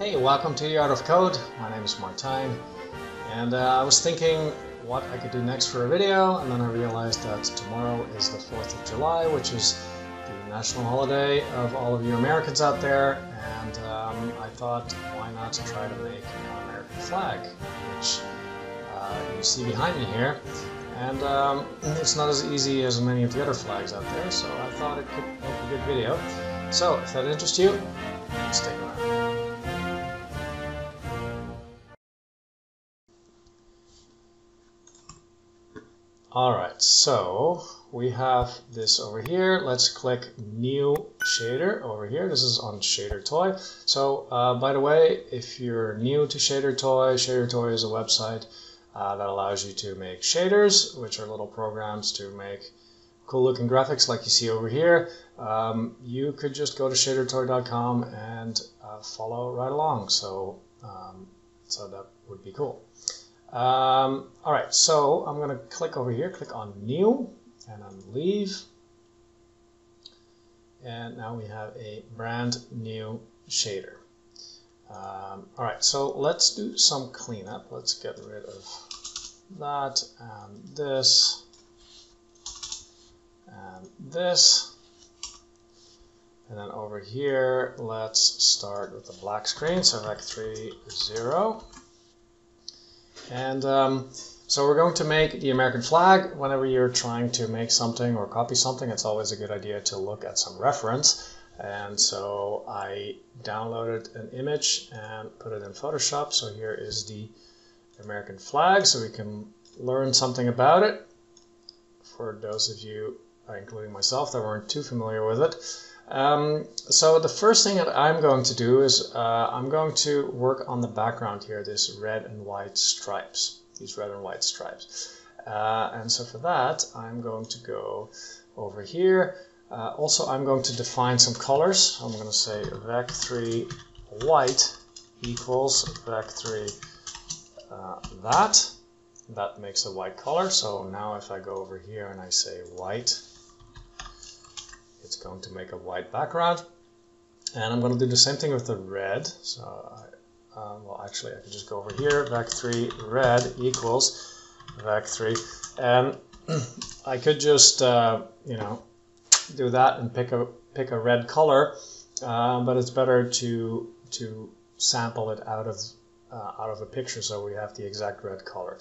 Hey, welcome to The Art of Code. My name is Martijn, and I was thinking what I could do next for a video, and then I realized that tomorrow is the 4th of July, which is the national holiday of all of you Americans out there, and I thought, why not try to make an American flag, which you see behind me here. And it's not as easy as many of the other flags out there, so I thought it could make a good video. So, if that interests you, stick around. Alright, so we have this over here. Let's click New Shader over here. This is on Shadertoy. So, by the way, if you're new to Shadertoy, Shadertoy is a website that allows you to make shaders, which are little programs to make cool looking graphics like you see over here. You could just go to Shadertoy.com and follow right along, so, that would be cool. Alright, so I'm going to click over here, click on New, and then Leave. And now we have a brand new shader. Alright, so let's do some cleanup. Let's get rid of that and this and this. And then over here, let's start with the black screen. So rec 3, 0. And so we're going to make the American flag. Whenever you're trying to make something or copy something, it's always a good idea to look at some reference. And so I downloaded an image and put it in Photoshop. So here is the American flag, so we can learn something about it. For those of you, including myself, that weren't too familiar with it. So the first thing that I'm going to do is I'm going to work on the background here, this red and white stripes, these red and white stripes. And so for that, I'm going to go over here. Also, I'm going to define some colors. I'm going to say rec3 white equals rec3 that. That makes a white color. So now if I go over here and I say white, it's going to make a white background. And I'm going to do the same thing with the red. So actually, I can just go over here, rec3 red equals rec3. And I could just, you know, do that and pick a red color, but it's better to sample it out of a picture so we have the exact red color.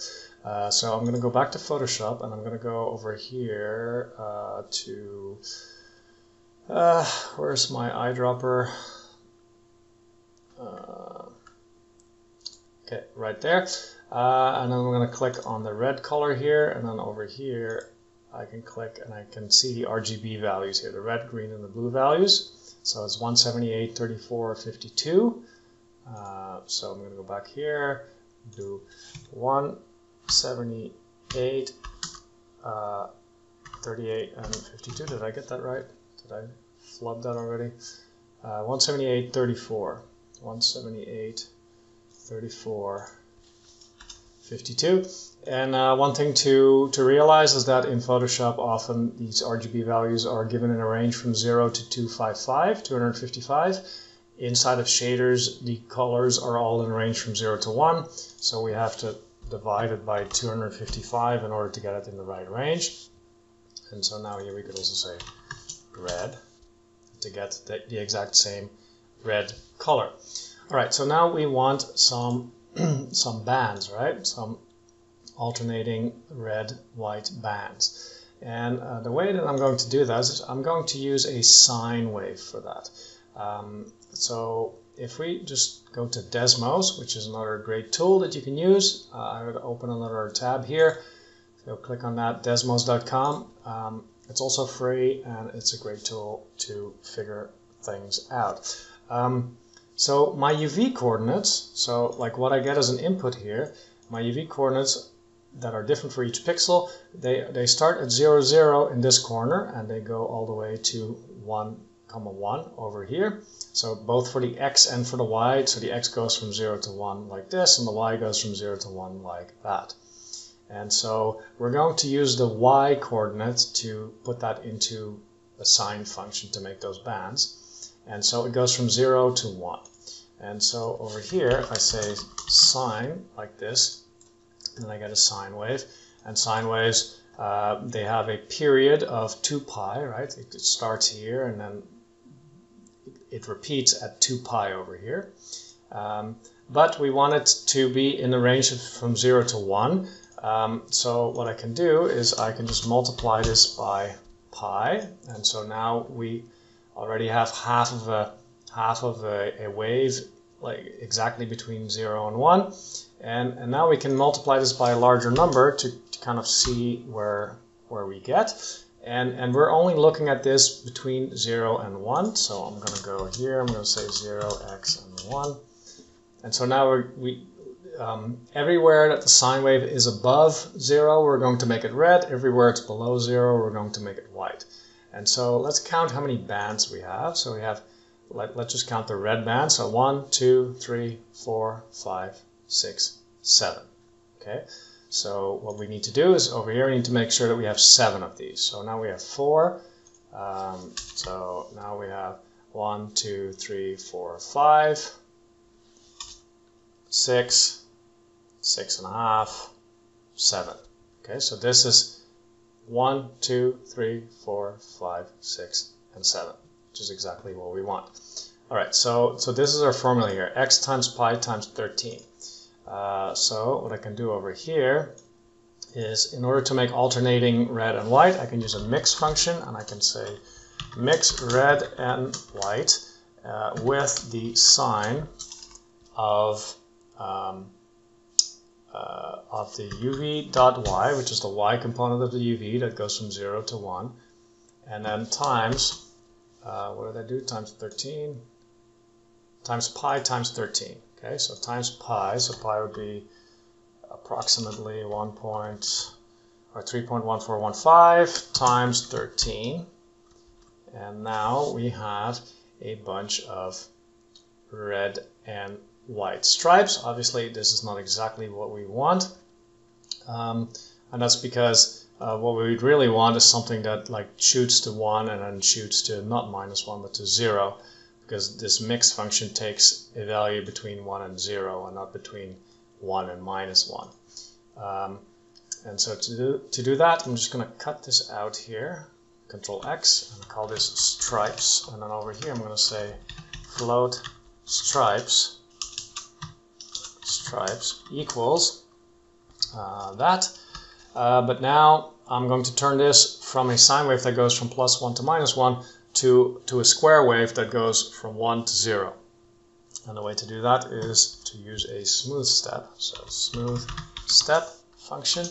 So I'm going to go back to Photoshop and I'm going to go over here to where's my eyedropper? Okay, right there. And then I'm going to click on the red color here, and then over here I can click and I can see the RGB values here, the red, green, and the blue values. So it's 178, 34, 52. So I'm going to go back here, do 178, 38, and 52. Did I get that right? Did I flub that already? 178, 34. 178, 34. 52. And one thing to realize is that in Photoshop often these RGB values are given in a range from 0 to 255, 255. Inside of shaders, the colors are all in a range from 0 to 1, so we have to divide it by 255 in order to get it in the right range. And so now here we could also say red to get the exact same red color. Alright, so now we want some some bands, right? Some alternating red, white bands. And the way that I'm going to do that is I'm going to use a sine wave for that. So if we just go to Desmos, which is another great tool that you can use, I would open another tab here. So click on that, Desmos.com. It's also free and it's a great tool to figure things out. So my UV coordinates, so like what I get as an input here, my UV coordinates that are different for each pixel, they start at 0, 0 in this corner and they go all the way to 1, 1 over here. So both for the X and for the Y, so the X goes from 0 to 1 like this and the Y goes from 0 to 1 like that. And so we're going to use the Y coordinate to put that into a sine function to make those bands. And so it goes from 0 to 1. And so over here, I say sine like this, and then I get a sine wave. And sine waves, they have a period of 2 pi, right? It starts here, and then it repeats at 2 pi over here. But we want it to be in the range of from 0 to 1. So what I can do is I can just multiply this by pi. And so now we already have half of a wave, like exactly between 0 and 1. And now we can multiply this by a larger number to kind of see where we get. And we're only looking at this between 0 and 1. So I'm going to go here. I'm going to say 0x and 1. And so now we everywhere that the sine wave is above 0, we're going to make it red. Everywhere it's below 0, we're going to make it white. And so let's count how many bands we have. So we have, let's just count the red band. So 1, 2, 3, 4, 5, 6, 7. Okay. So what we need to do is over here, we need to make sure that we have 7 of these. So now we have 4. So now we have 1, 2, 3, 4, 5. 6, 6.5, 7. Okay, so this is 1, 2, 3, 4, 5, 6, and 7, which is exactly what we want. All right, so this is our formula here, x times pi times 13. So what I can do over here is, in order to make alternating red and white, I can use a mix function, and I can say mix red and white with the sine of the uv dot y, which is the y component of the uv that goes from 0 to 1, and then times, what did I do, times 13, times pi times 13, okay, so times pi, so pi would be approximately 3.1415 times 13, and now we have a bunch of red and white stripes. Obviously, this is not exactly what we want, and that's because what we would really want is something that like shoots to 1 and then shoots to not -1 but to 0, because this mix function takes a value between 1 and 0 and not between 1 and -1. And so to do that, I'm just going to cut this out here, Control X, and call this stripes, and then over here I'm going to say float stripes equals but now I'm going to turn this from a sine wave that goes from +1 to -1 to a square wave that goes from 1 to 0. And the way to do that is to use a smooth step. So smooth step function.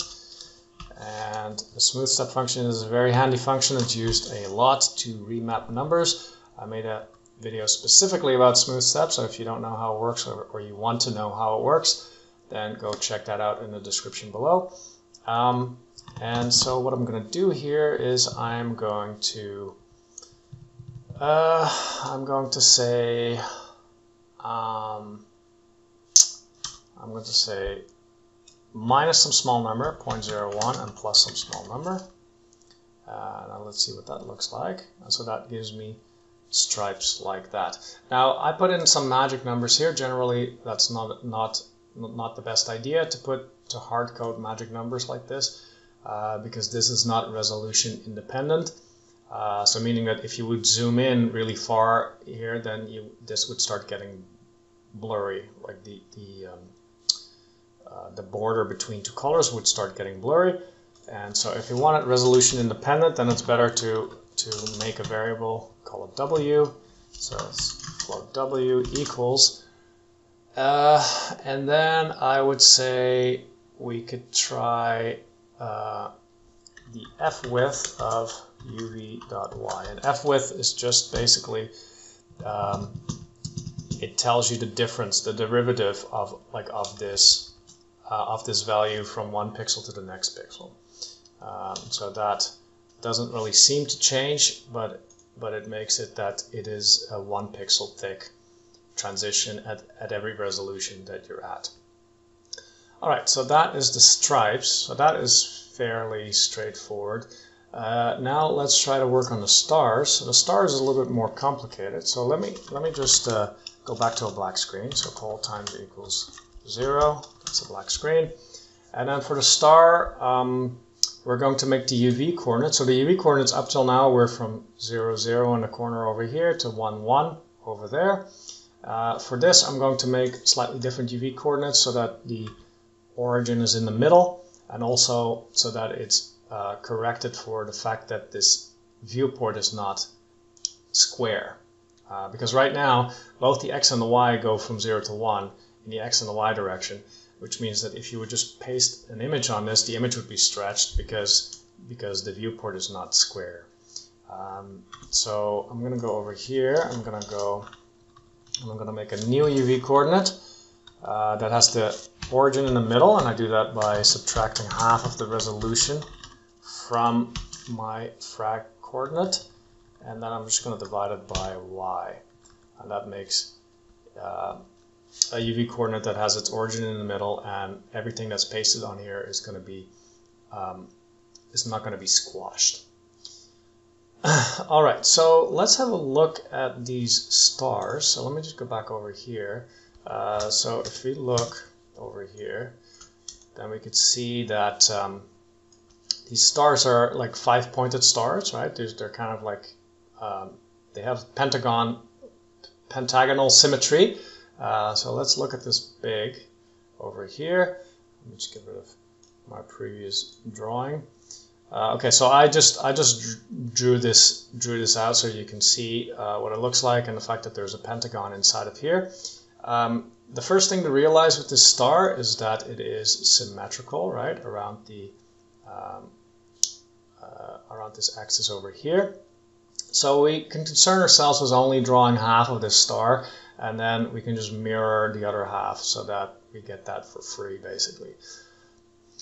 And the smooth step function is a very handy function. It's used a lot to remap numbers. I made a video specifically about smooth step, so if you don't know how it works or you want to know how it works, then go check that out in the description below. And so what I'm going to do here is I'm going to say minus some small number, 0.01, and plus some small number. Now let's see what that looks like. And so that gives me stripes like that. Now I put in some magic numbers here. Generally, that's not the best idea to hard code magic numbers like this, because this is not resolution independent. So meaning that if you would zoom in really far here, then this would start getting blurry. Like the border between two colors would start getting blurry. And so if you want it resolution independent, then it's better to make a variable, call it w, so float w equals, and then I would say we could try the f width of uv.y, and f width is just basically, it tells you the difference, the derivative of this value from one pixel to the next pixel, so that doesn't really seem to change, but it makes it that it is a 1 pixel thick transition at every resolution that you're at. All right, so that is the stripes. So that is fairly straightforward. Now let's try to work on the stars. So the stars is a little bit more complicated. So let me just go back to a black screen. So poll times equals 0. That's a black screen. And then for the star, we're going to make the UV coordinates. So the UV coordinates up till now were from 0, 0 in the corner over here to 1, 1 over there. For this, I'm going to make slightly different UV coordinates so that the origin is in the middle, and also so that it's corrected for the fact that this viewport is not square. Because right now, both the X and the Y go from 0 to 1 in the X and the Y direction, which means that if you would just paste an image on this, the image would be stretched because the viewport is not square. So I'm going to go over here. I'm going to make a new UV coordinate that has the origin in the middle, and I do that by subtracting half of the resolution from my frag coordinate, and then I'm just going to divide it by y, and that makes a UV coordinate that has its origin in the middle, and everything that's pasted on here is going to be is not going to be squashed. All right, so let's have a look at these stars. So let me just go back over here. So if we look over here, then we could see that these stars are like five-pointed stars, right? They're kind of like they have pentagonal symmetry. So let's look at this big over here. Let me just get rid of my previous drawing. Okay, so I just drew this out so you can see what it looks like, and the fact that there's a pentagon inside of here. The first thing to realize with this star is that it is symmetrical, right, around the around this axis over here. So we can concern ourselves with only drawing half of this star, and then we can just mirror the other half so that we get that for free, basically.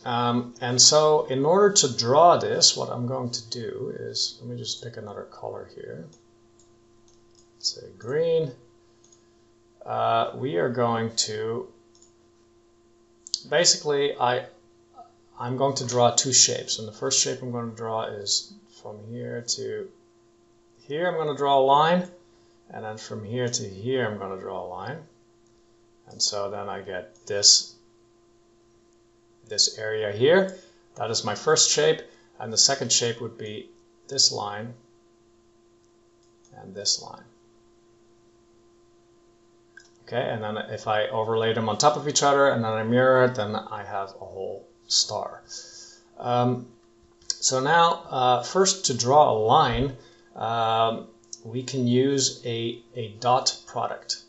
And so in order to draw this, what I'm going to do is, let me just pick another color here, let's say green. We are going to, basically, I'm going to draw two shapes, and the first shape I'm going to draw is from here to here. I'm going to draw a line, and then from here to here I'm going to draw a line, and so then I get this area here. That is my first shape, and the second shape would be this line and this line. Okay, and then if I overlay them on top of each other and then I mirror it, then I have a whole star. So now, first to draw a line, we can use a dot product.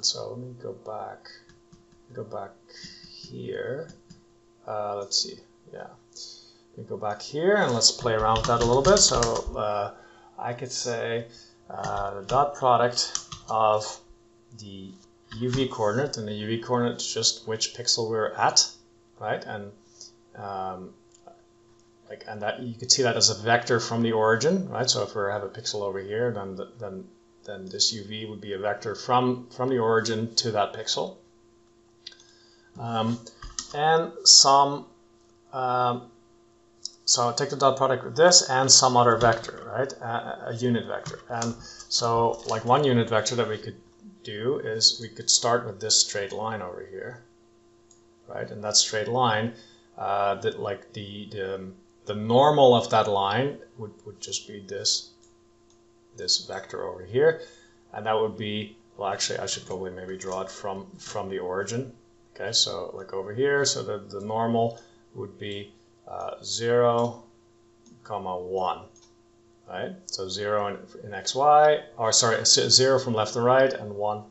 So let me go back here. Let's see, yeah. We go back here and let's play around with that a little bit. So I could say the dot product of the UV coordinate, and the UV coordinate is just which pixel we're at, right? And and that you could see that as a vector from the origin, right? So if we have a pixel over here, then this UV would be a vector from the origin to that pixel. And some, so I'll take the dot product with this and some other vector, right? A unit vector. And so like one unit vector that we could do is we could start with this straight line over here, right? And that straight line, that like the normal of that line would just be this vector over here, and that would be, well, actually I should probably maybe draw it from the origin. Okay, so like over here, so the normal would be 0, 1, right? So 0 in XY, or sorry, 0 from left to right, and 1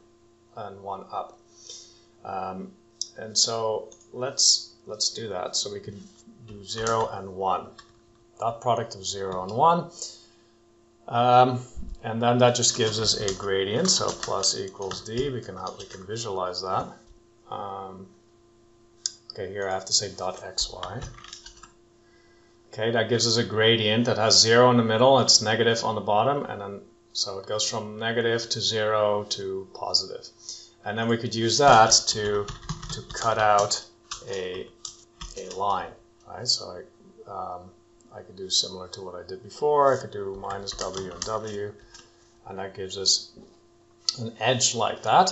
up. And so let's do that. So we could do 0 and 1, dot product of 0 and 1, and then that just gives us a gradient. So plus equals d. We can visualize that. Okay, here I have to say dot xy. Okay, that gives us a gradient that has 0 in the middle, it's negative on the bottom, and then so it goes from negative to 0 to positive. And then we could use that to cut out a line, right? So I could do similar to what I did before. I could do minus w and w, and that gives us an edge like that.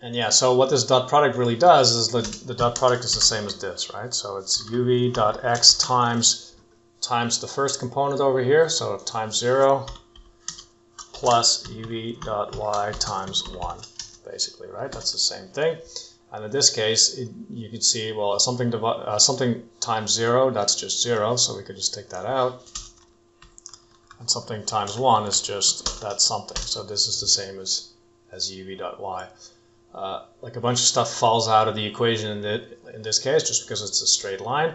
And yeah, so what this dot product really does is the dot product is the same as this, right? So it's uv.x times the first component over here, so times 0, plus uv.y times 1, basically, right? That's the same thing. And in this case, you could see, well, something times 0, that's just 0, so we could just take that out. And something times 1 is just that something. So this is the same as uv.y. Like a bunch of stuff falls out of the equation in this case, just because it's a straight line.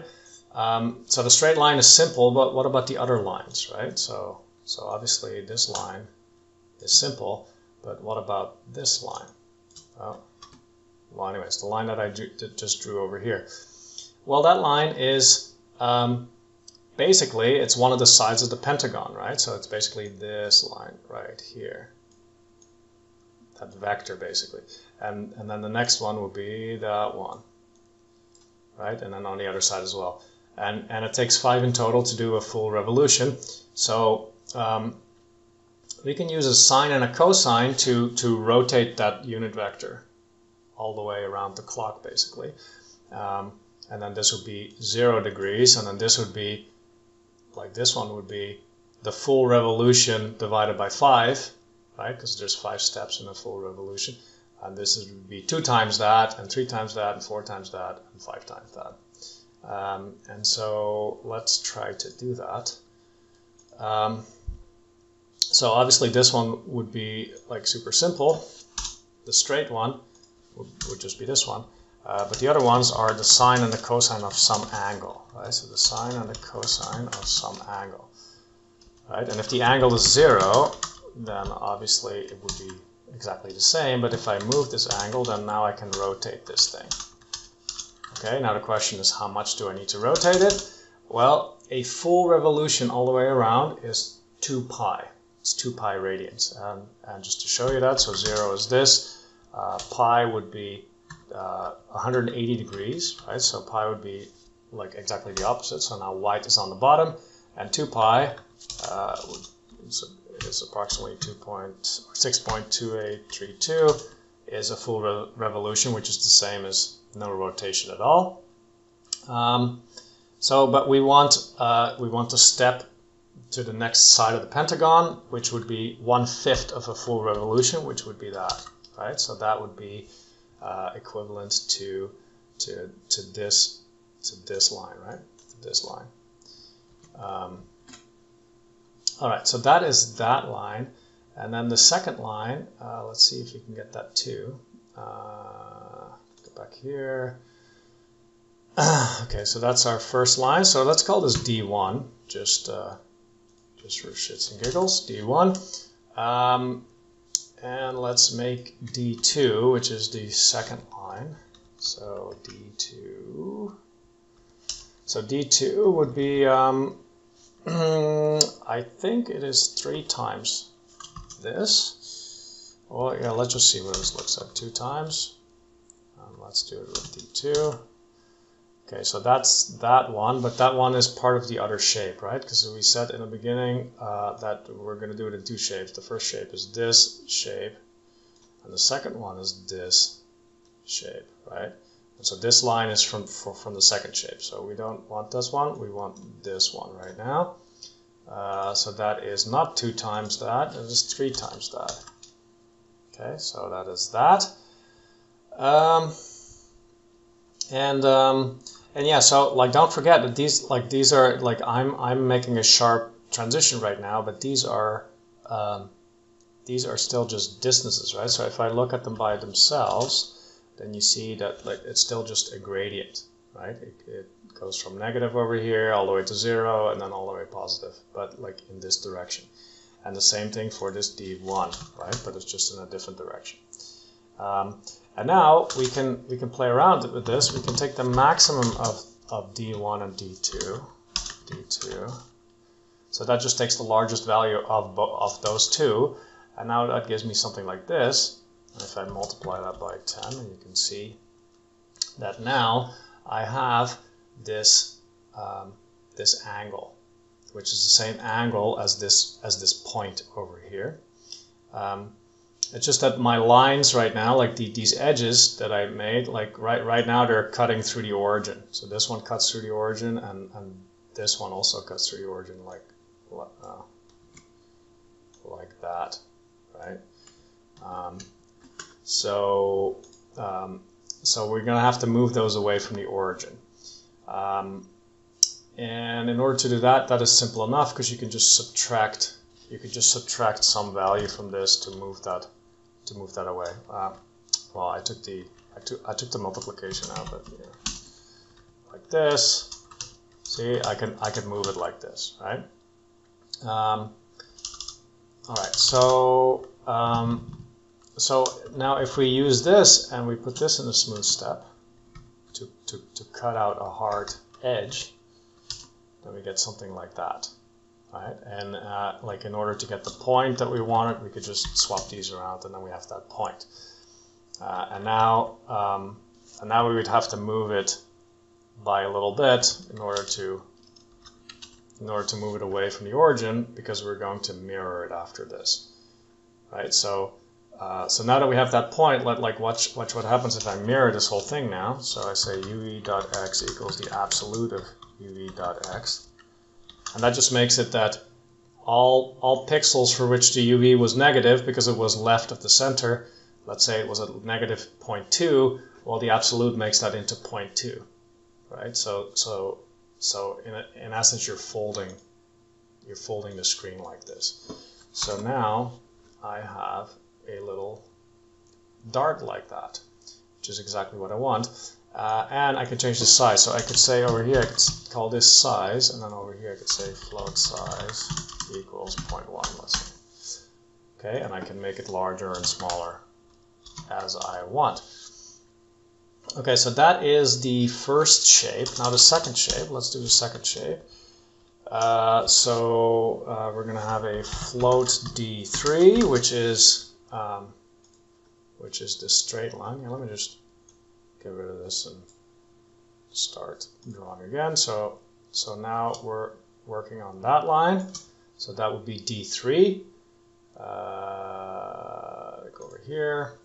So the straight line is simple, but what about the other lines, right? So obviously this line is simple, but what about this line? Well, anyways, the line that I just drew over here. Well, that line is basically, it's one of the sides of the pentagon, right? So it's basically this line right here. That vector, basically. And then the next one will be that one, right? And then on the other side as well. And it takes 5 in total to do a full revolution. So we can use a sine and a cosine to rotate that unit vector all the way around the clock, basically. And then this would be 0 degrees, and then this would be, like this one would be, the full revolution divided by 5, right? Because there's 5 steps in a full revolution. And this would be 2 times that, and 3 times that, and 4 times that, and 5 times that. And so let's try to do that. So obviously this one would be like super simple. The straight one would just be this one. But the other ones are the sine and the cosine of some angle, right? So the sine and the cosine of some angle, right? And if the angle is 0, then obviously it would be exactly the same. But if I move this angle, then now I can rotate this thing. Okay, now the question is, how much do I need to rotate it? Well, a full revolution all the way around is 2 pi. It's 2 pi radians. And just to show you that, so 0 is this. Pi would be 180 degrees, right? So pi would be like exactly the opposite. So now white is on the bottom. And 2 pi is approximately 6.2832 is a full revolution, which is the same as no rotation at all. But we want to step to the next side of the pentagon, which would be 1/5 of a full revolution, which would be that, right? So that would be equivalent to this line, right? To this line. All right. So that is that line, and then the second line. Let's see if we can get that too. Back here. Okay, so that's our first line. So let's call this D1, just for shits and giggles, D1. And let's make D2, which is the second line. So D2. So D2 would be, I think it is 3 times this. Well, yeah, let's just see what this looks like. 2 times. Let's do it with D2. Okay, so that's that one, but that one is part of the other shape, right? Because we said in the beginning that we're going to do it in 2 shapes. The first shape is this shape, and the second one is this shape, right? And so this line is from the second shape. So we don't want this one. We want this one right now. So that is not 2 times that. It is 3 times that. Okay, so that is that. And yeah, so like don't forget that these are like I'm making a sharp transition right now, but these are still just distances, right? So if I look at them by themselves, then you see that like it's still just a gradient, right? It goes from negative over here all the way to 0 and then all the way positive, but like in this direction. And the same thing for this D1, right? But it's just in a different direction. And now we can play around with this. We can take the maximum of D1 and D2. So that just takes the largest value of those two. And now that gives me something like this. And if I multiply that by 10, and you can see that now I have this angle, which is the same angle as this point over here. It's just that my lines right now, like these edges that I made, like right now they're cutting through the origin. So this one cuts through the origin, and this one also cuts through the origin, like that, right? So we're gonna have to move those away from the origin. And in order to do that, that is simple enough because you can just subtract. You could just subtract some value from this to move that away. Well, I took the multiplication out, but you know, like this. See, I can move it like this, right? All right. So so now if we use this and we put this in a smooth step to cut out a hard edge, then we get something like that. Right? And like in order to get the point that we wanted, we could just swap these around, and then we have that point. And now we would have to move it by a little bit in order to move it away from the origin, because we're going to mirror it after this, right? So so now that we have that point, watch what happens if I mirror this whole thing now. So I say ue.x equals the absolute of ue.x. And that just makes it that all pixels for which the UV was negative, because it was left of the center, let's say it was at negative 0.2, well, the absolute makes that into 0.2, right? So in essence, you're folding the screen like this. So now I have a little dart like that, which is exactly what I want. And I can change the size, so I could say over here I could call this size, and then over here I could say float size equals 0.1, let's say. Okay, and I can make it larger and smaller as I want. Okay, so that is the first shape. Now the second shape, let's do the second shape. We're gonna have a float d3, which is this straight line. Here, let me just get rid of this and start drawing again. So now we're working on that line. So that would be D3. Go over here.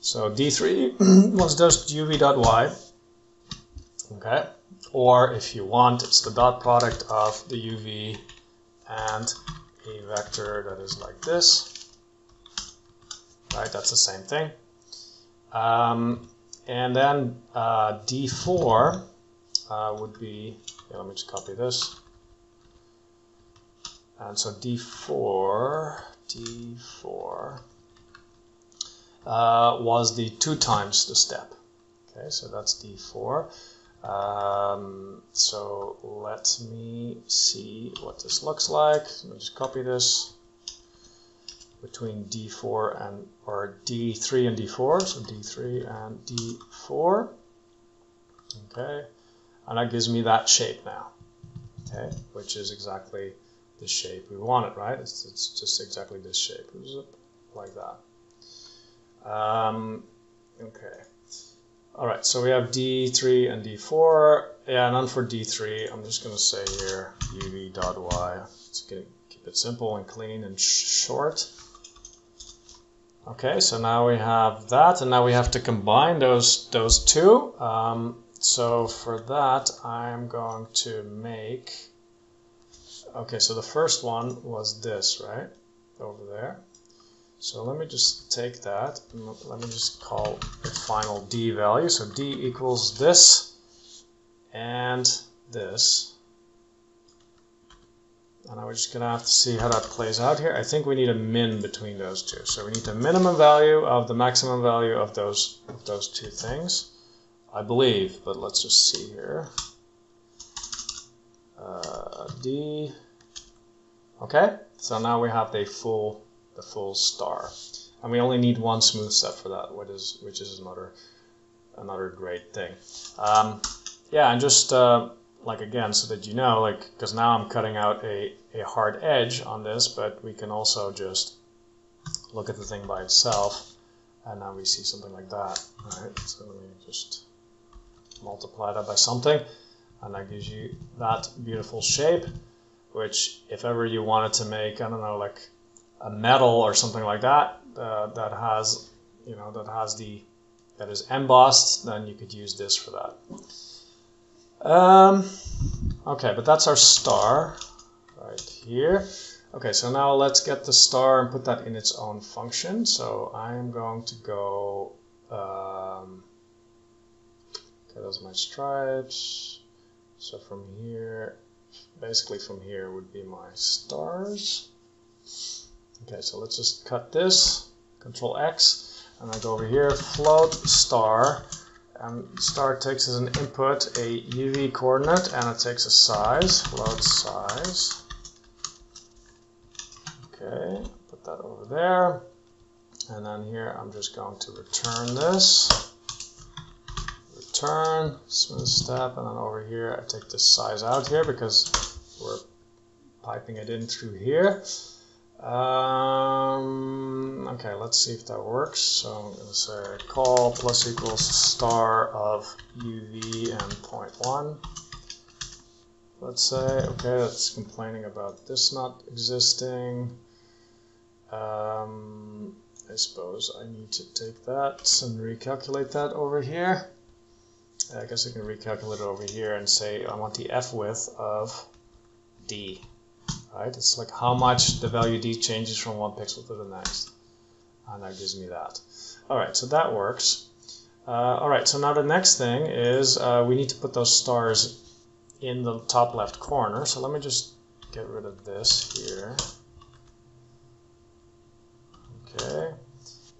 So D3 was just UV.Y. Okay. Or if you want, it's the dot product of the UV and a vector that is like this. Right. That's the same thing. And then D4 would be, yeah, let me just copy this. And so D4 was the 2 times the step. Okay, so that's D4. So let me see what this looks like. Let me just copy this. Between D4 and, or D3 and D4, so D3 and D4, okay, and that gives me that shape now, okay, which is exactly the shape we wanted, right? It's just exactly this shape, like that. Okay, all right, so we have D3 and D4, yeah, and then for D3, I'm just going to say here uv.y, keep it simple and clean and short. Okay, so now we have that, and now we have to combine those two. So for that, I'm going to make... Okay, so the first one was this, right? Over there. So let me just take that, and let me just call the final D value. So D equals this and this. And I'm just going to have to see how that plays out here. I think we need a min between those two. So we need the minimum value of the maximum value of those two things, I believe. But let's just see here. D. Okay. So now we have the full star, and we only need one smooth step for that, which is another great thing. Yeah, and just. Like again, so that you know, like, because now I'm cutting out a hard edge on this, but we can also just look at the thing by itself, and now we see something like that. All right, so let me just multiply that by something, and that gives you that beautiful shape, which if ever you wanted to make, I don't know, like a medal or something like that, that has, you know, that is embossed, then you could use this for that. Okay, but that's our star right here. Okay, so now let's get the star and put that in its own function. So I'm going to go, okay, those are my stripes. So from here, basically from here would be my stars. Okay, so let's just cut this, Control X, and I go over here, float star, and star takes as an input a UV coordinate, and it takes a size, float size. Okay, put that over there, and then here I'm just going to return this, return, smooth step, and then over here I take this size out here because we're piping it in through here. Okay, let's see if that works. So I'm going to say call plus equals star of UV and 0.1. Let's say, okay, that's complaining about this not existing. I suppose I need to take that and recalculate that over here. I guess I can recalculate it over here and say I want the F width of D. Right? It's like how much the value D changes from one pixel to the next. And that gives me that. All right, so that works. All right, so now the next thing is we need to put those stars in the top left corner. So let me just get rid of this here. Okay.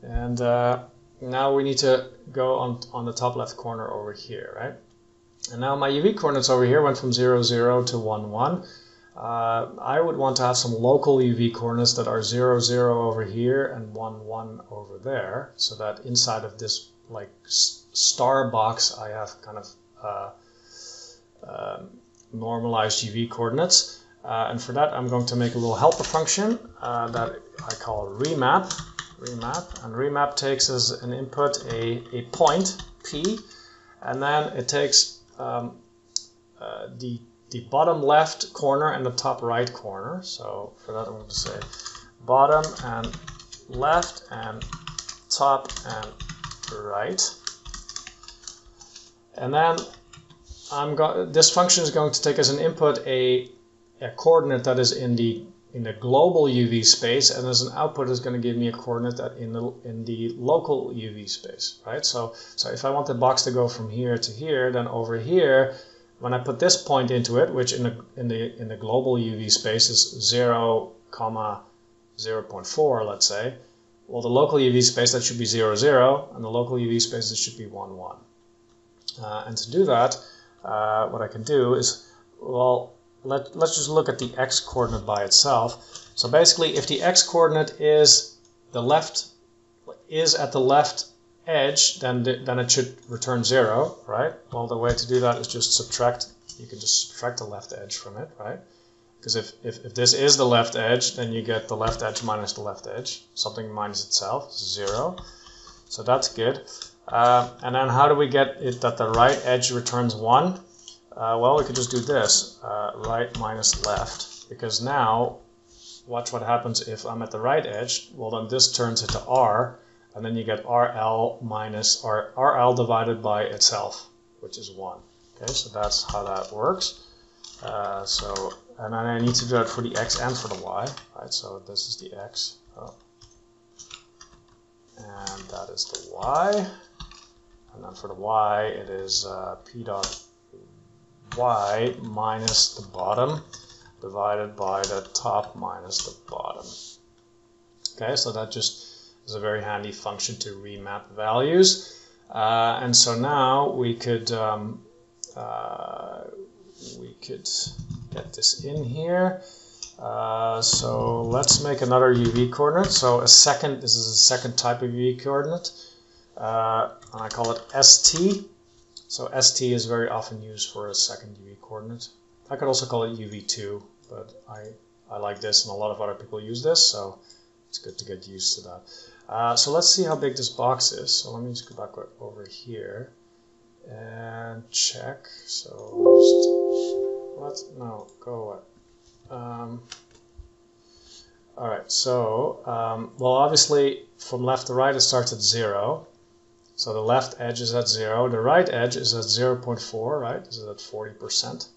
And now we need to go on the top left corner over here, right? And now my UV coordinates over here went from 0, 0 to 1, 1. I would want to have some local UV coordinates that are 0, 0 over here and 1, 1 over there, so that inside of this like star box I have kind of normalized UV coordinates. And for that I'm going to make a little helper function that I call remap. And remap takes as an input a point, P, and then it takes the bottom left corner and the top right corner. So for that I'm going to say bottom and left and top and right. And then this function is going to take as an input a coordinate that is in the global UV space, and as an output is going to give me a coordinate that in the local UV space, right? So if I want the box to go from here to here, then over here when I put this point into it, which in the global UV space is 0, 0.4, let's say, well, the local UV space, that should be 0, 0, and the local UV space, it should be 1, 1. And to do that, what I can do is, well, let's just look at the x-coordinate by itself. So basically, if the x-coordinate is at the left edge, then it should return 0, right? Well, the way to do that is just subtract. You can just subtract the left edge from it, right? Because if this is the left edge, then you get the left edge minus the left edge. Something minus itself, 0. So that's good. And then how do we get it that the right edge returns 1? Well, we could just do this, right minus left. Because now, watch what happens if I'm at the right edge. Well, then this turns into R. And then you get RL minus, or RL divided by itself, which is 1. Okay, so that's how that works. And then I need to do that for the X and for the Y, right? So this is the X, and that is the Y. And then for the Y, it is P dot Y minus the bottom divided by the top minus the bottom. Okay, so that just is a very handy function to remap values, and so now we could get this in here. So let's make another UV coordinate. So a second, this is a second type of UV coordinate, and I call it ST. So ST is very often used for a second UV coordinate. I could also call it UV2, but I like this, and a lot of other people use this, so it's good to get used to that. So let's see how big this box is. So let me just go back over here and check. So just, what? No, go away. All right, so, well, obviously from left to right, it starts at 0. So the left edge is at 0. The right edge is at 0.4, right? This is at 40%.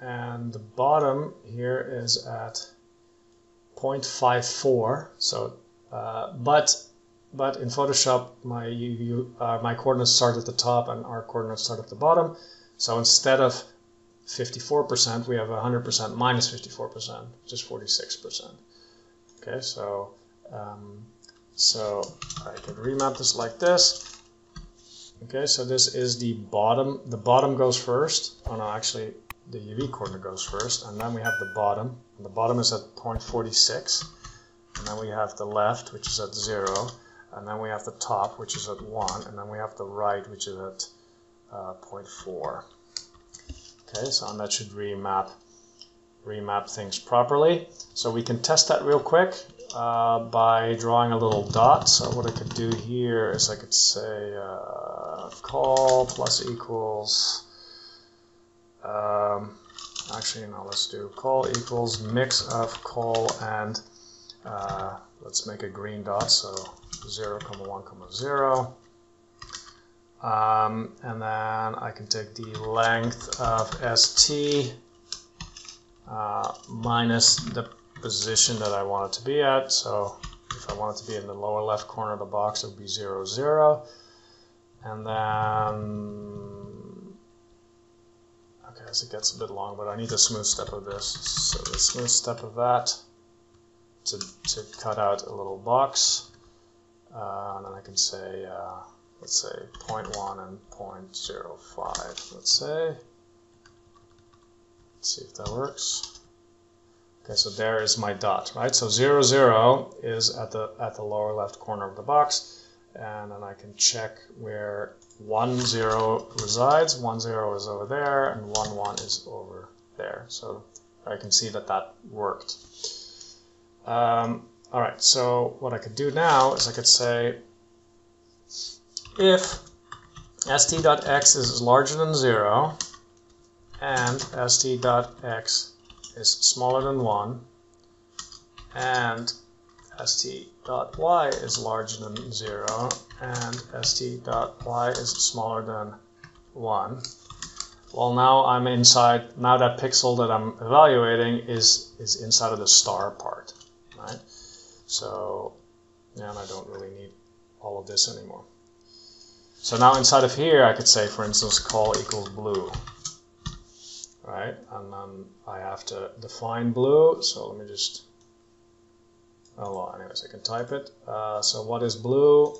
And the bottom here is at 0.54. So, but in Photoshop, my coordinates start at the top and our coordinates start at the bottom. So instead of 54%, we have 100% minus 54%, which is 46%. Okay, so I could remap this like this. Okay, so this is the bottom. The bottom goes first. Oh no, actually the UV corner goes first, and then we have the bottom. And the bottom is at 0.46, and then we have the left, which is at 0, and then we have the top, which is at 1, and then we have the right, which is at 0.4. Okay, so and that should remap things properly. So we can test that real quick by drawing a little dot. So what I could do here is I could say call plus equals, let's do call equals mix of call and let's make a green dot, so 0, 1, 0. And then I can take the length of ST minus the position that I want it to be at. So if I want it to be in the lower left corner of the box, it would be 0, 0. And then, okay, as it gets a bit long, but I need a smooth step of this. So the smooth step of that to cut out a little box. And then I can say, let's say 0.1 and 0.05, let's say. Let's see if that works. Okay, so there is my dot, right? So 0, 0 is at the lower left corner of the box, and then I can check where 1, 0 resides. 1, 0 is over there, and 1, 1 is over there. So I can see that that worked. All right, so what I could do now is I could say, if st.x is larger than 0 and st.x is smaller than 1 and st.y is larger than 0 and st.y is smaller than 1, well, now I'm inside, now that pixel that I'm evaluating is inside of the star part, right? So, and I don't really need all of this anymore. So now inside of here, I could say, for instance, call equals blue, right? And then I have to define blue. So let me just, oh, well, anyways, I can type it. So what is blue?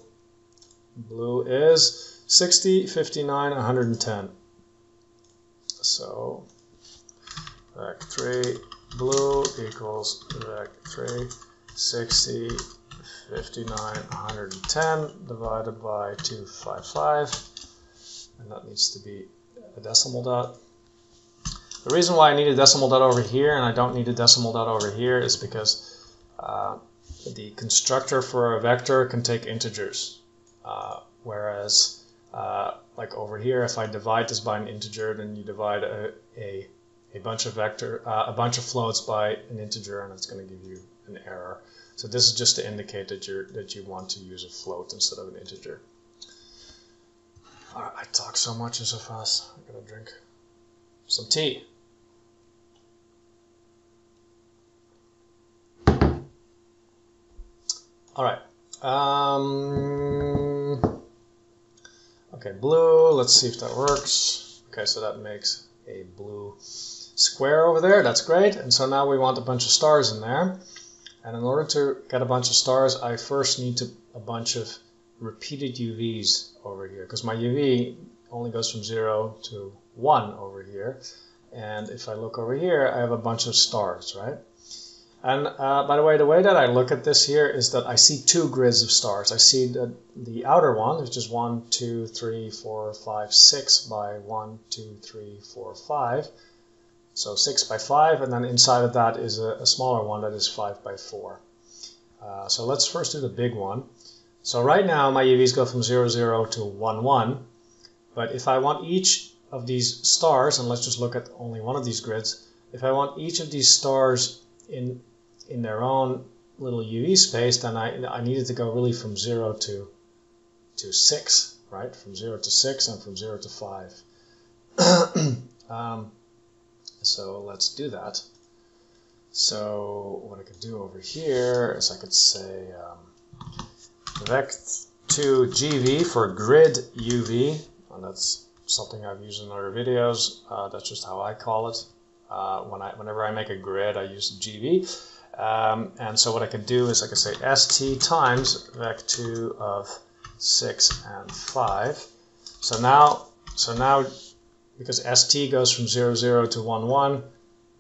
Blue is 60, 59, 110. So rec3 blue equals rec3 60, 59, 110 divided by 255, and that needs to be a decimal dot. The reason why I need a decimal dot over here and I don't need a decimal dot over here is because the constructor for a vector can take integers, whereas like over here, if I divide this by an integer, then you divide a bunch of floats by an integer, and it's going to give you an error. So this is just to indicate that you want to use a float instead of an integer. All right, I talk so much and so fast. I'm gonna drink some tea. All right. Okay, blue. Let's see if that works. Okay, so that makes a blue square over there. That's great. And so now we want a bunch of stars in there. And in order to get a bunch of stars, I first need a bunch of repeated UVs over here, because my UV only goes from 0 to 1 over here. And if I look over here, I have a bunch of stars, right? And by the way that I look at this here is that I see two grids of stars. I see the outer one, which is 1, 2, 3, 4, 5, 6 by 1, 2, 3, 4, 5. So 6 by 5, and then inside of that is a smaller one that is 5 by 4. So let's first do the big one. So right now my UVs go from 0, 0 to 1, 1. But if I want each of these stars, and let's just look at only one of these grids, if I want each of these stars in their own little UV space, then I needed to go really from 0 to 6, right? From 0 to 6 and from 0 to 5. So let's do that. So what I could do over here is I could say vect to GV for grid UV, and that's something I've used in other videos. That's just how I call it. Whenever I make a grid, I use GV. And so what I can do is I can say st times vec2 of 6 and 5. So now because st goes from 0, 0 to 1, 1,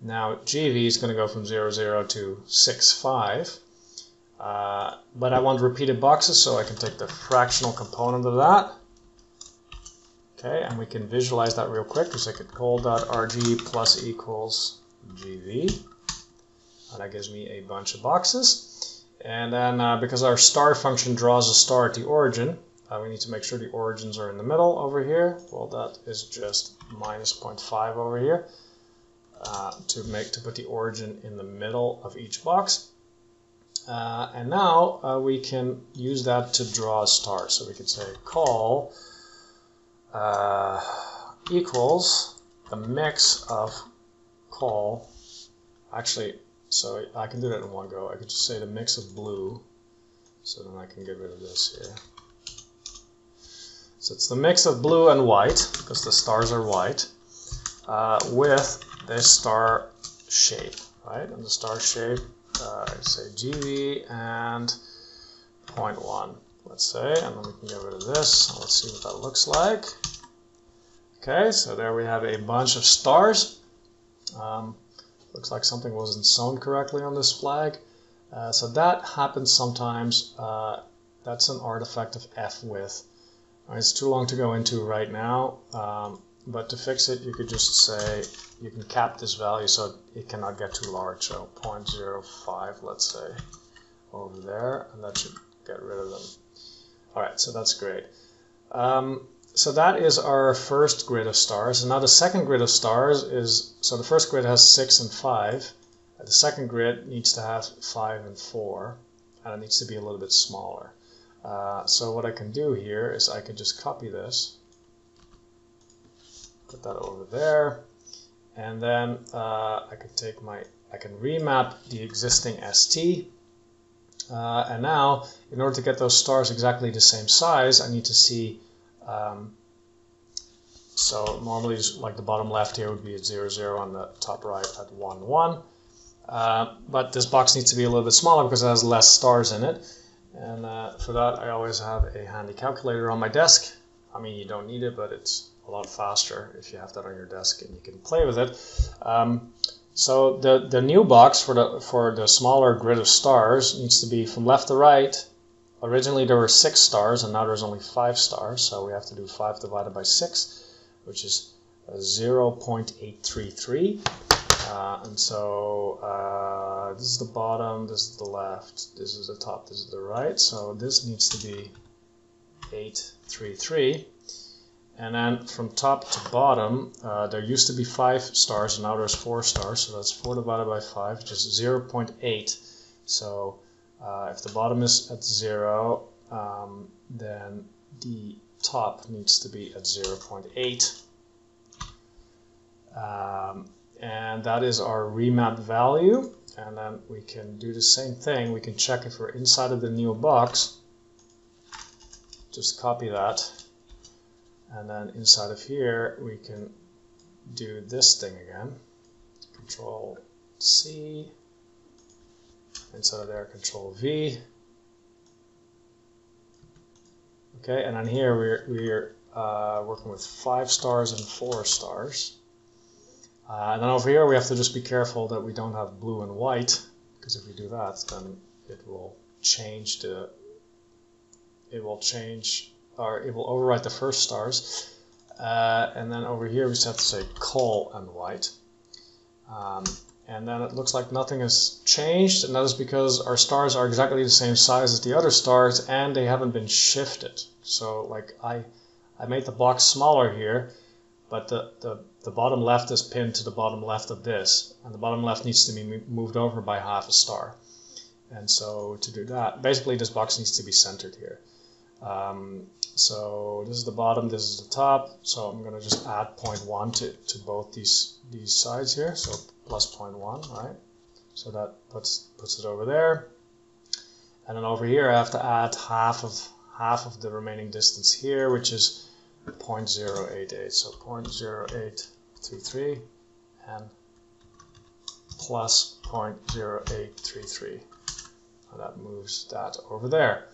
now gv is going to go from 0, 0 to 6, 5. But I want repeated boxes, so I can take the fractional component of that. Okay, and we can visualize that real quick because I could call .rg plus equals gv. And that gives me a bunch of boxes. And then because our star function draws a star at the origin, we need to make sure the origins are in the middle over here. Well, that is just minus 0.5 over here to put the origin in the middle of each box. And now we can use that to draw a star. So we could say call equals the mix of call. Actually, so I can do that in one go. I could just say the mix of blue. So then I can get rid of this here. So it's the mix of blue and white, because the stars are white, with this star shape, right? And the star shape, I say GV and 0.1, let's say. And then we can get rid of this. Let's see what that looks like. Okay, so there we have a bunch of stars. Looks like something wasn't sewn correctly on this flag. So that happens sometimes. That's an artifact of f-width. It's too long to go into right now, but to fix it, you could just say you can cap this value so it cannot get too large. So 0.05, let's say, over there, and that should get rid of them. All right, so that's great. So that is our first grid of stars. And now the second grid of stars is, so the first grid has 6 and 5. The second grid needs to have 5 and 4, and it needs to be a little bit smaller. So what I can do here is I can just copy this, put that over there, and then I can remap the existing ST. And now, in order to get those stars exactly the same size, I need to see. So normally, like the bottom left here would be at 0, 0, and the top right at 1, 1. But this box needs to be a little bit smaller because it has less stars in it. And for that, I always have a handy calculator on my desk. I mean, you don't need it, but it's a lot faster if you have that on your desk and you can play with it. So the new box for the smaller grid of stars needs to be from left to right. Originally there were 6 stars, and now there's only 5 stars, so we have to do 5 divided by 6, which is 0.833. And so this is the bottom, this is the left, this is the top, this is the right, so this needs to be 833. And then from top to bottom, there used to be 5 stars, and now there's 4 stars, so that's 4 divided by 5, which is 0.8. So if the bottom is at 0, then the top needs to be at 0.8. And that is our remap value. And then we can do the same thing. We can check if we're inside of the new box. Just copy that. And then inside of here, we can do this thing again. Control C. Inside of there, Control V. Okay, and on here we're working with 5 stars and 4 stars. And then over here we have to just be careful that we don't have blue and white, because if we do that, then it will overwrite the first stars. And then over here we just have to say call and white. And then it looks like nothing has changed, and that is because our stars are exactly the same size as the other stars, and they haven't been shifted. So, like, I made the box smaller here, But the bottom left is pinned to the bottom left of this, and the bottom left needs to be moved over by half a star. And so to do that, basically this box needs to be centered here. So this is the bottom, this is the top. So I'm going to just add 0.1 to both these sides here. So plus 0.1, right? So that puts it over there. And then over here, I have to add half of the remaining distance here, which is 0.088. So 0.0833 and plus 0.0833. And that moves that over there.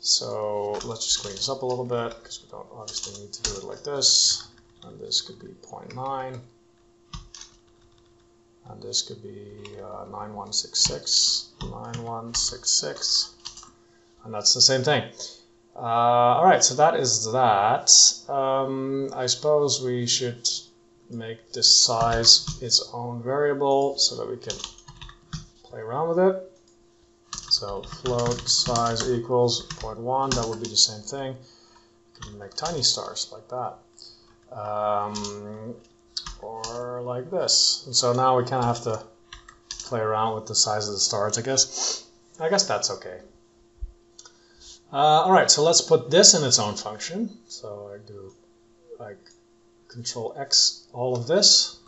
So let's just clean this up a little bit, because we don't obviously need to do it like this. And this could be 0.9. And this could be 9166, 9166. And that's the same thing. All right, so that is that. I suppose we should make this size its own variable so that we can play around with it. So float size equals 0.1, that would be the same thing. You can make tiny stars like that. Or like this. And so now we kind of have to play around with the size of the stars, I guess. I guess that's okay. All right, so let's put this in its own function. So I do like Control X all of this,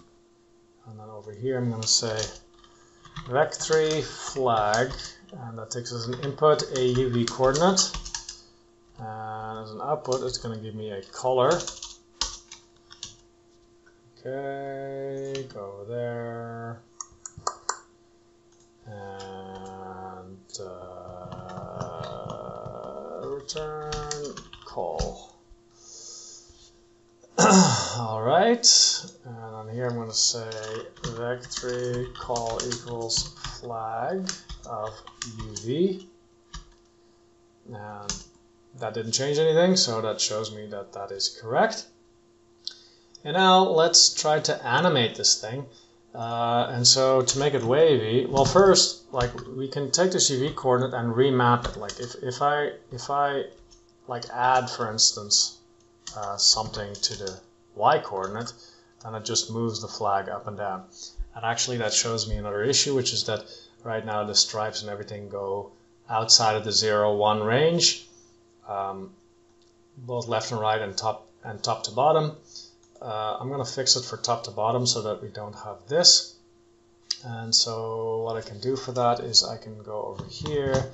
and then over here I'm going to say vec3 flag, and that takes as an input a UV coordinate, and as an output it's going to give me a color. Okay, go there, and return call. All right, and on here I'm going to say vec3 call equals flag of UV, and that didn't change anything, so that shows me that that is correct. And now let's try to animate this thing. And so to make it wavy, well, first, like, we can take this UV coordinate and remap it. Like if I like add, for instance, something to the Y coordinate, then it just moves the flag up and down. And actually that shows me another issue, which is that right now the stripes and everything go outside of the 0, 1 range, both left and right and top to bottom. I'm going to fix it for top to bottom so that we don't have this. And so what I can do for that is I can go over here.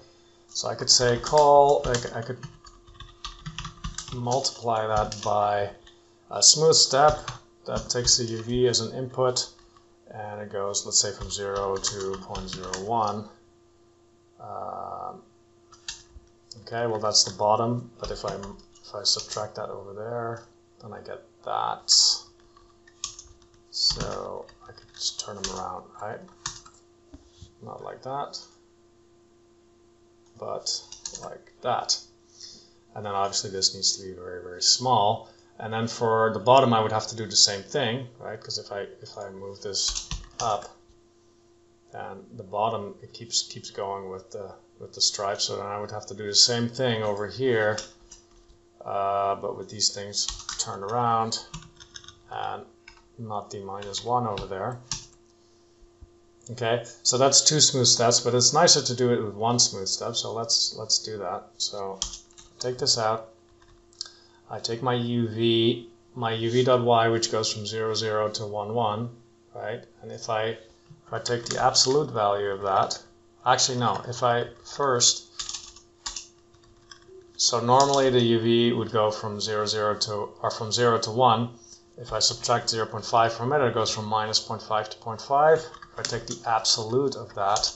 So I could say call, I could multiply that by a smooth step that takes the UV as an input, and it goes, let's say, from 0 to 0.01. Okay, well, that's the bottom, but if I subtract that over there, then I get that. So I could just turn them around, right? Not like that, but like that. And then obviously this needs to be very, very small. And then for the bottom, I would have to do the same thing, right? Because if I move this up, then the bottom, it keeps going with the stripes. So then I would have to do the same thing over here, but with these things turned around, and not the -1 over there. Okay, so that's 2 smooth steps, but it's nicer to do it with 1 smooth step. So let's do that. So take this out. I take my UV.y, which goes from 0, 0 to 1, 1, right? And if I take the absolute value of that, actually no, so normally the UV would go from 0 to 1. If I subtract 0.5 from it, it goes from -0.5 to 0.5. If I take the absolute of that,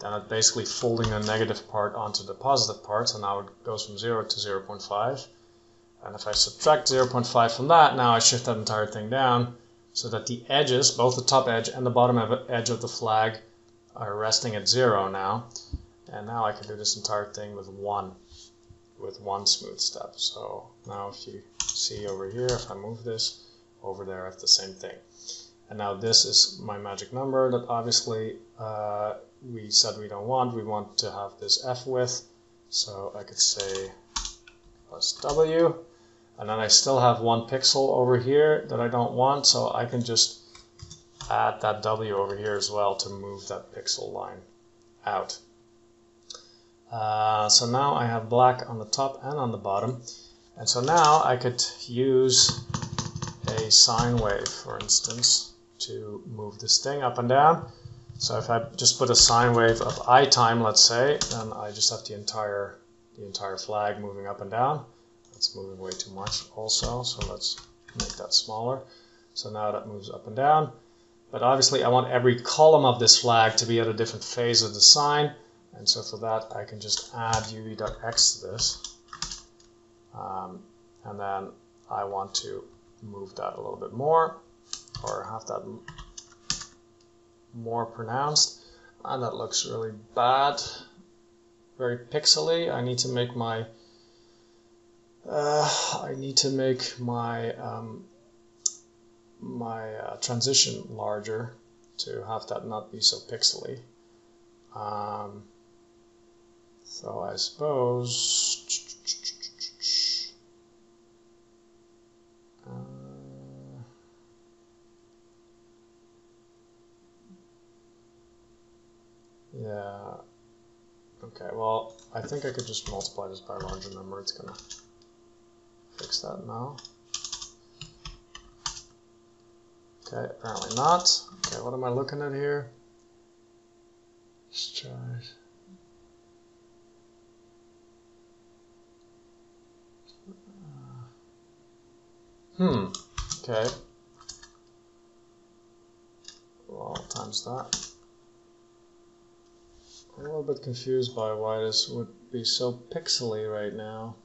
then it's basically folding the negative part onto the positive part. So now it goes from 0 to 0.5. And if I subtract 0.5 from that, now I shift that entire thing down so that the edges, both the top edge and the bottom edge of the flag, are resting at 0 now. And now I can do this entire thing with 1 smooth step. So now if you see over here, if I move this over there, I have the same thing. And now this is my magic number that obviously we said we don't want. We want to have this f width. So I could say plus w. And then I still have one pixel over here that I don't want, so I can just add that W over here as well to move that pixel line out. So now I have black on the top and on the bottom. And so now I could use a sine wave, for instance, to move this thing up and down. So if I just put a sine wave of I time, let's say, then I just have the entire flag moving up and down. That's moving way too much also, so let's make that smaller. So now that moves up and down. But obviously I want every column of this flag to be at a different phase of the sine. And so for that, I can just add uv.x to this. And then I want to move that a little bit more, or have that more pronounced. And that looks really bad, very pixely. I need to make my transition larger to have that not be so pixely. So I suppose yeah, okay, well, I think I could just multiply this by a larger number. It's gonna fix that now. Okay, apparently not. Okay, what am I looking at here? Let's try it. Okay. Well, times that. I'm a little bit confused by why this would be so pixely right now.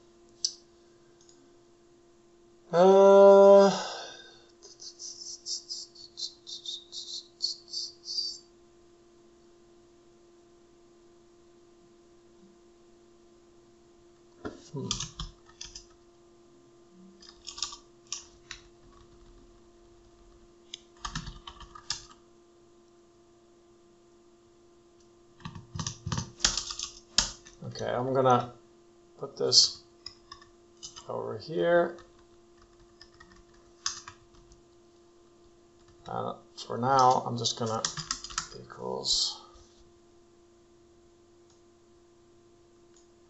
Okay, I'm gonna put this over here. For now, I'm just gonna equals,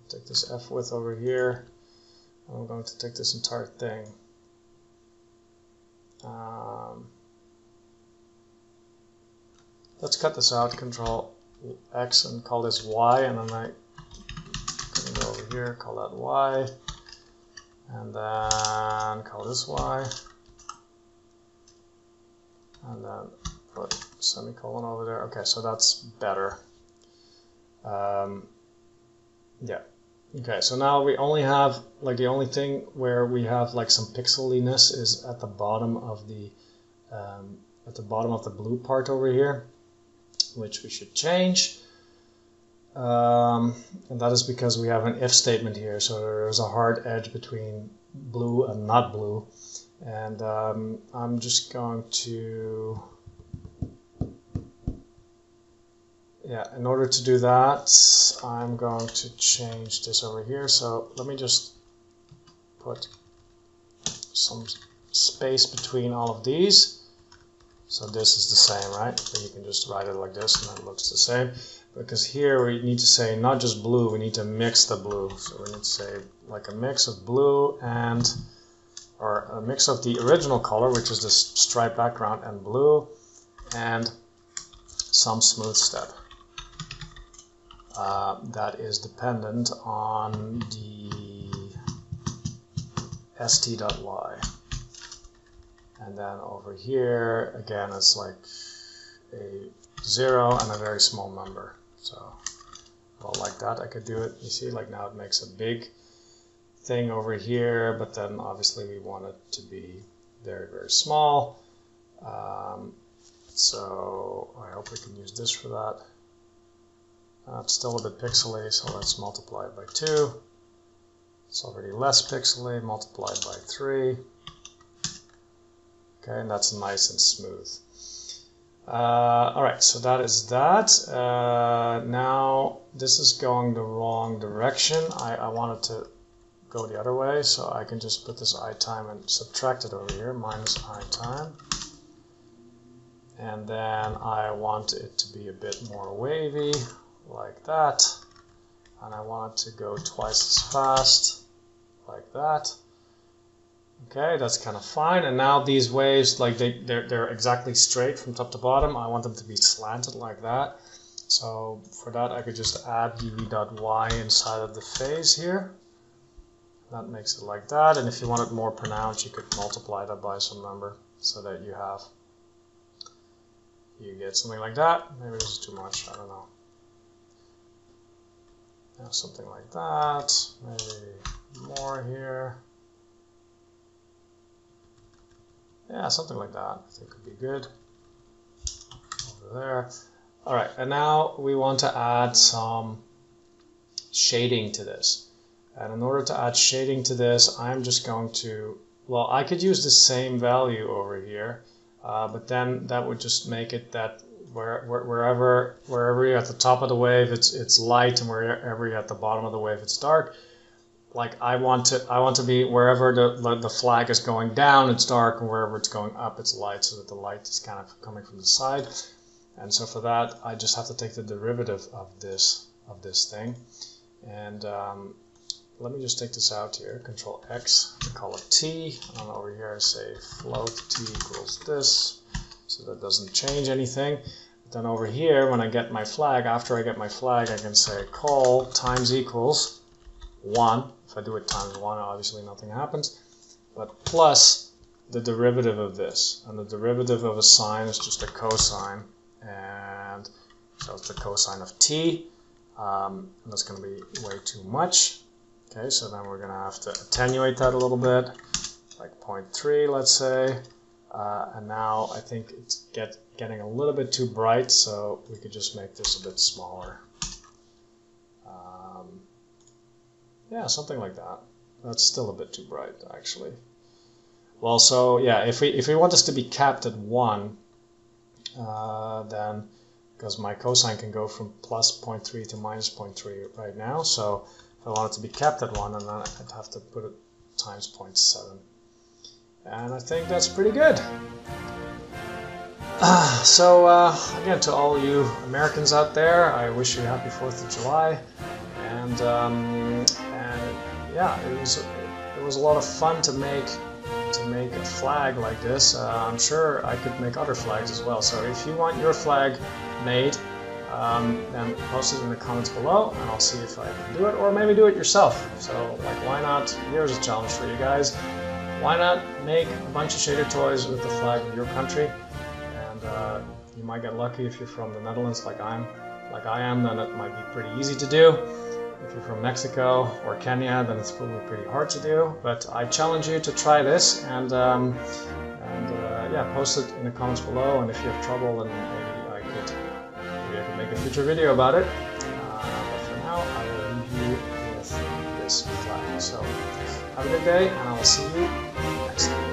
take this F width over here. I'm going to take this entire thing. Let's cut this out, Control X, and call this Y, and then I can go over here, call that Y, and then call this Y. And then put semicolon over there. Okay, so that's better. Yeah. Okay, so now we only have, like, the only thing where we have like some pixeliness is at the bottom of the blue part over here, which we should change. And that is because we have an if statement here, so there's a hard edge between blue and not blue. And I'm just going to, yeah, in order to do that, I'm going to change this over here. So let me just put some space between all of these. So this is the same, right? So you can just write it like this and it looks the same. Because here we need to say not just blue, we need to mix the blue. So we need to say like a mix of blue and, or a mix of the original color, which is this striped background and blue, and some smooth step that is dependent on the st.y. And then over here, again, it's like a 0 and a very small number. So, well, like that, I could do it. You see, like now it makes a big thing over here, but then obviously we want it to be very, very small. So I hope we can use this for that. It's still a bit pixely, so let's multiply it by 2. It's already less pixely, multiplied by 3. Okay, and that's nice and smooth. All right, so that is that. Now this is going the wrong direction. I wanted to go the other way, so I can just put this I time and subtract it over here, minus I time. And then I want it to be a bit more wavy, like that. And I want it to go twice as fast, like that. Okay, that's kind of fine. And now these waves, like they're exactly straight from top to bottom. I want them to be slanted like that. So for that, I could just add uv.y inside of the phase here. That makes it like that. And if you want it more pronounced, you could multiply that by some number so that you have, you get something like that. Maybe this is too much, I don't know. Now something like that, maybe more here. Yeah, something like that, I think could be good. Over there. All right, and now we want to add some shading to this. And in order to add shading to this, I'm just going to, well, I could use the same value over here, but then that would just make it that wherever you're at the top of the wave, it's light, and wherever you're at the bottom of the wave, it's dark. Like I want to be wherever the flag is going down, it's dark, and wherever it's going up, it's light, so that the light is kind of coming from the side. And so for that, I just have to take the derivative of this thing. And let me just take this out here. Control X, call it T, and over here I say float T equals this, so that doesn't change anything. But then over here, when I get my flag, after I get my flag, I can say call times equals 1. If I do it times 1, obviously nothing happens, but plus the derivative of this. And the derivative of a sine is just a cosine, and so it's the cosine of t. And that's going to be way too much. Okay, so then we're going to have to attenuate that a little bit, like 0.3, let's say. And now I think it's getting a little bit too bright, so we could just make this a bit smaller. Yeah, something like that. That's still a bit too bright, actually. Well, so yeah, if we want this to be capped at 1, then because my cosine can go from plus 0.3 to minus 0.3 right now, so if I want it to be capped at 1, then I'd have to put it times 0.7. And I think that's pretty good. So again, to all you Americans out there, I wish you a happy 4th of July. And yeah, it was a lot of fun to make a flag like this. I'm sure I could make other flags as well. So if you want your flag made, then post it in the comments below, and I'll see if I can do it, or maybe do it yourself. So like, why not? Here's a challenge for you guys. Why not make a bunch of shader toys with the flag of your country? And you might get lucky if you're from the Netherlands, like I am. Then it might be pretty easy to do. If you're from Mexico or Kenya, then it's probably pretty hard to do, but I challenge you to try this, and yeah, post it in the comments below, and if you have trouble, then maybe I could make a future video about it, but for now, I will leave you with this flag. So have a good day, and I will see you next time.